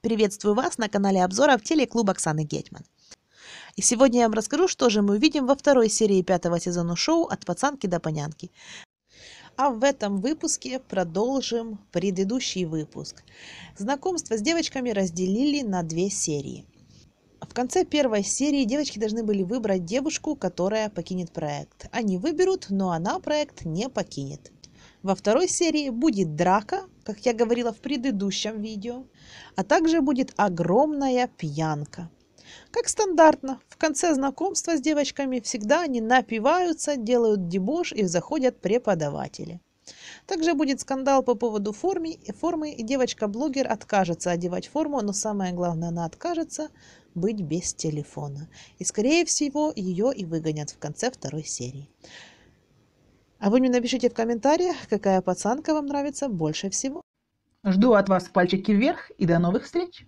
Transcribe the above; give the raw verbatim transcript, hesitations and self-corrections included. Приветствую вас на канале обзоров телеклуба Оксаны Гетман. И сегодня я вам расскажу, что же мы увидим во второй серии пятого сезона шоу «От пацанки до панянки». А в этом выпуске продолжим предыдущий выпуск. Знакомство с девочками разделили на две серии. В конце первой серии девочки должны были выбрать девушку, которая покинет проект. Они выберут, но она проект не покинет. Во второй серии будет драка, как я говорила в предыдущем видео, а также будет огромная пьянка. Как стандартно, в конце знакомства с девочками всегда они напиваются, делают дебош и заходят преподаватели. Также будет скандал по поводу формы, формы и девочка-блогер откажется одевать форму, но самое главное, она откажется быть без телефона. И скорее всего ее и выгонят в конце второй серии. А вы мне напишите в комментариях, какая пацанка вам нравится больше всего. Жду от вас пальчики вверх и до новых встреч!